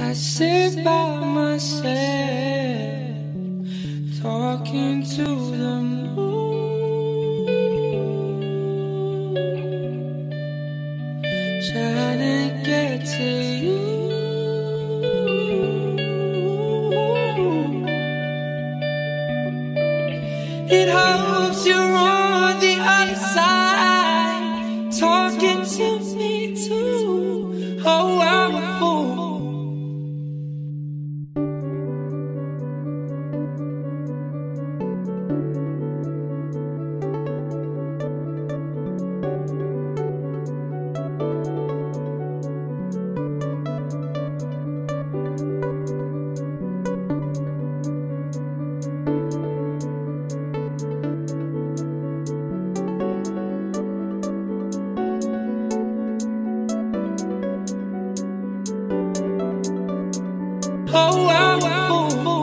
I sit by myself, talking to the moon, trying to get to you. It hopes you're on the other side, talking to me too. Oh, I'm a fool. Oh, wow, wow, wow.